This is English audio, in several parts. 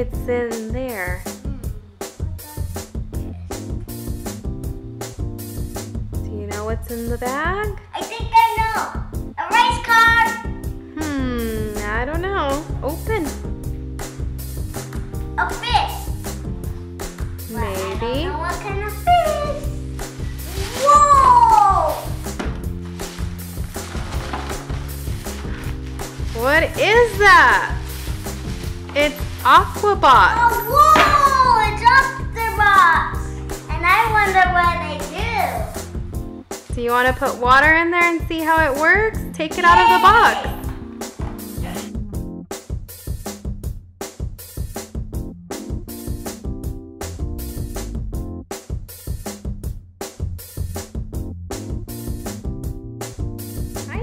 it's in there. Do you know what's in the bag? I think I know. A race car. I don't know. Open. A fish. Maybe. Well, I don't know what kind of fish. Whoa! What is that? It's Aquabot. Oh, whoa! It's Aquabot. And I wonder what they do. Do you want to put water in there and see how it works? Take it out of the box.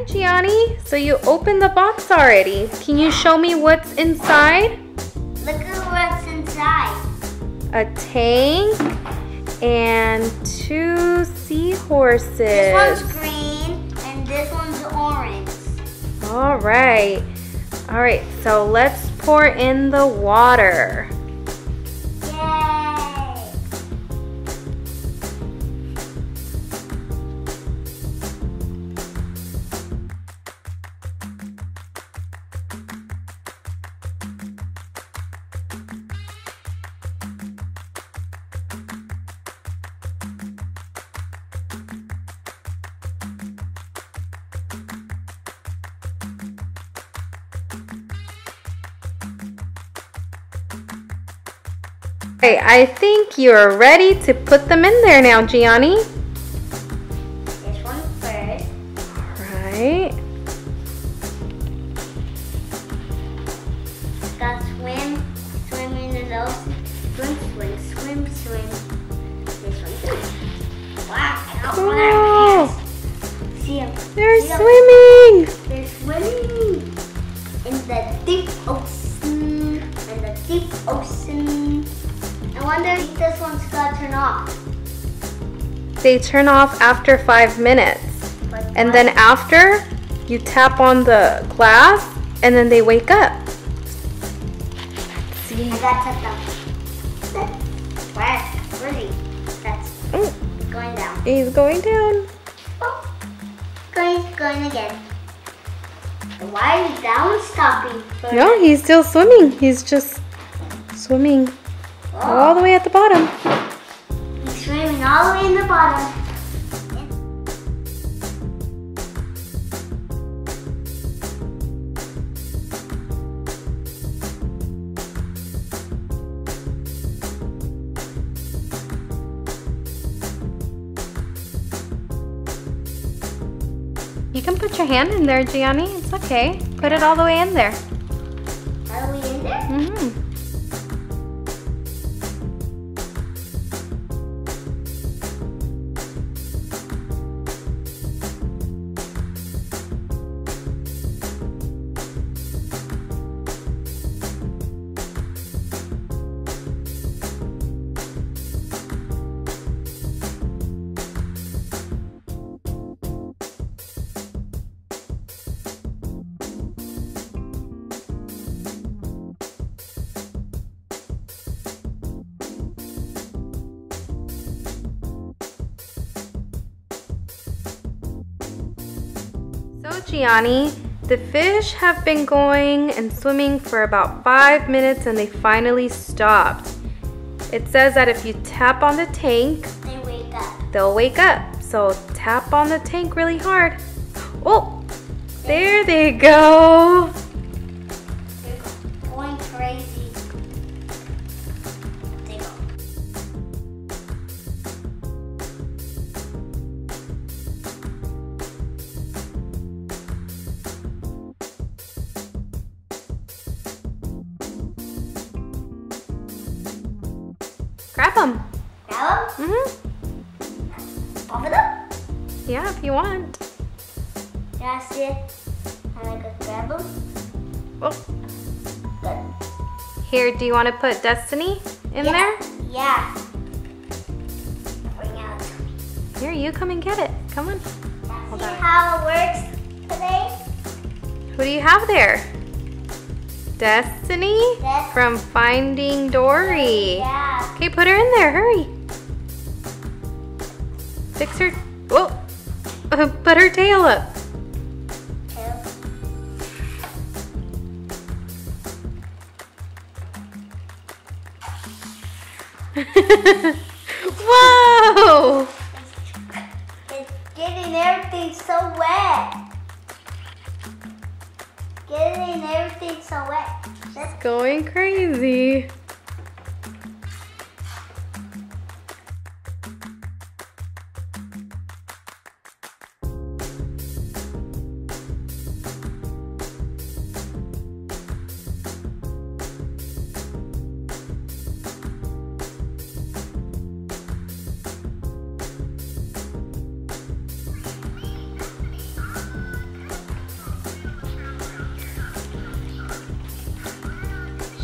Gianni, so you opened the box already. Can you show me what's inside? Look at what's inside. A tank and two seahorses. This one's green and this one's orange. Alright. Alright, so let's pour in the water. Okay, I think you're ready to put them in there now, Gianni. This one first. Alright. It's got swim, swim in the nose. Swim, swim, swim, swim. This one. Wow, cool. See them. They're swimming. They're swimming in the deep ocean. In the deep ocean. I wonder if this one's got to turn off. They turn off after 5 minutes. And then after, you tap on the glass, and then they wake up. Let's see. I got to tap them. Where is he? That's going down. He's going down. Oh, he's going again. Why is he down stopping? No, he's still swimming. He's just swimming. All the way at the bottom. He's swimming all the way in the bottom. You can put your hand in there, Gianni. It's okay. Put it all the way in there. All the way in there? Mm-hmm. So Gianni, the fish have been going and swimming for about 5 minutes and they finally stopped. It says that if you tap on the tank, they wake up. They'll wake up. So tap on the tank really hard. Oh, there they go. They're going crazy. They go. Grab them. Grab them? Mm-hmm. Pop it up? Yeah, if you want. That's it. And I could grab them. Oh. Good. Here, do you want to put Destiny in there? Yeah. Bring out. Here, you come and get it. Come on. Hold on. See how it works today? What do you have there? Destiny? From Finding Dory. Yeah. Okay, put her in there, hurry. Fix her, whoa, put her tail up. Tail. Whoa! It's getting everything so wet. Getting everything so wet. It's going crazy.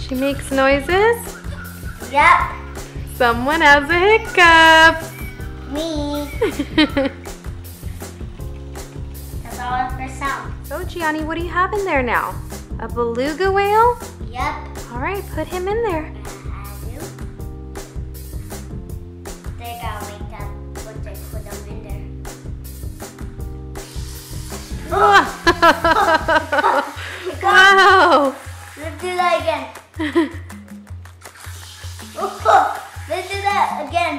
She makes noises? Yep. Someone has a hiccup. Me. That's all for sound. So Gianni, what do you have in there now? A beluga whale? Yep. All right, put him in there. I do. They gotta wake up once I put them in there. Oh. Wow. Let's do that again. Oh, let's do that again.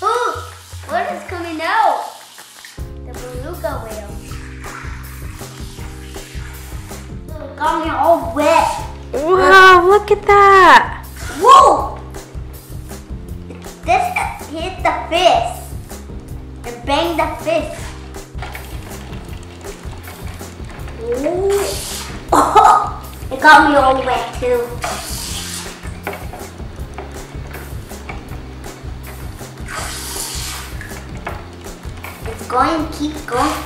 Oh, what is coming out? The beluga whale. Look, got me all wet. Wow, look at that. Whoa! This hit the fish. It banged the fish. Oh. It got me all wet too. It's going, keep going.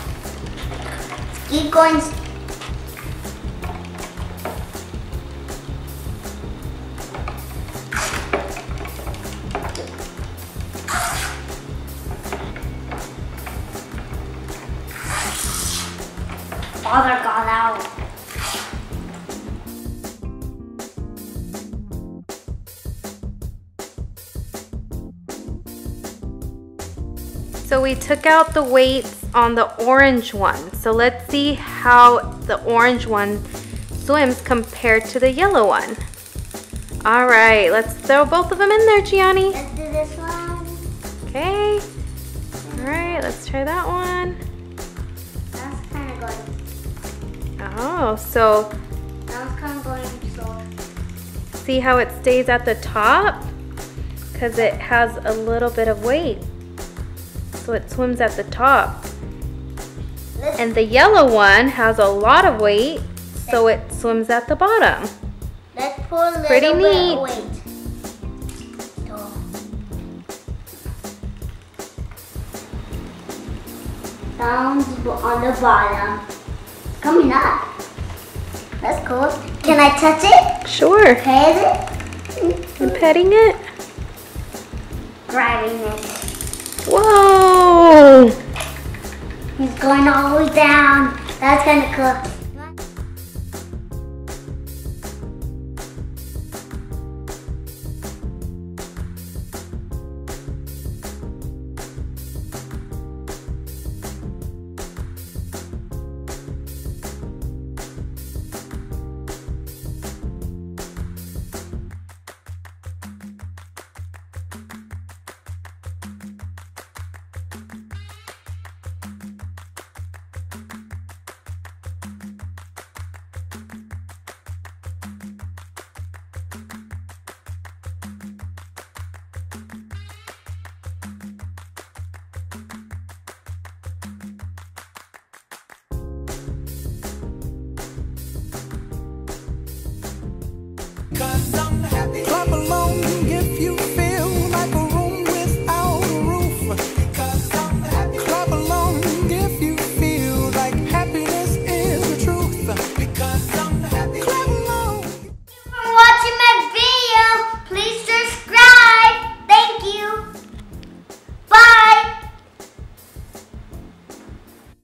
Keep going. Father got out. So we took out the weights on the orange one. So let's see how the orange one swims compared to the yellow one. All right, let's throw both of them in there, Gianni. Let's do this one. Okay. All right, let's try that one. That's kind of going. Oh, so. That's kind of going slow. See how it stays at the top? Because it has a little bit of weight. So it swims at the top. And the yellow one has a lot of weight, so it swims at the bottom. Let's pull a little pretty neat. Bit of weight. Oh. Sounds on the bottom. It's coming up. That's cool. Can I touch it? Sure. Pet it? I'm petting it. Grabbing it. Whoa! He's going all the way down. That's kind of cool.